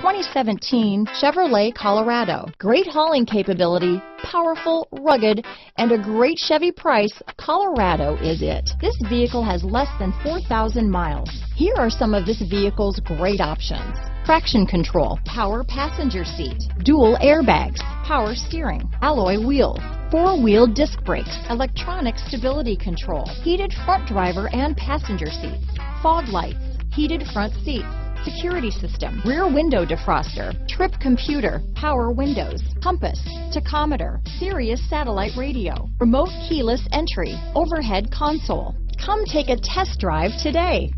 2017 Chevrolet Colorado. Great hauling capability, powerful, rugged, and a great Chevy price. Colorado is it. This vehicle has less than 4,000 miles. Here are some of this vehicle's great options: traction control, power passenger seat, dual airbags, power steering, alloy wheels, four-wheel disc brakes, electronic stability control, heated front driver and passenger seats, fog lights, heated front seats, security system, rear window defroster, trip computer, power windows, compass, tachometer, Sirius satellite radio, remote keyless entry, overhead console. Come take a test drive today.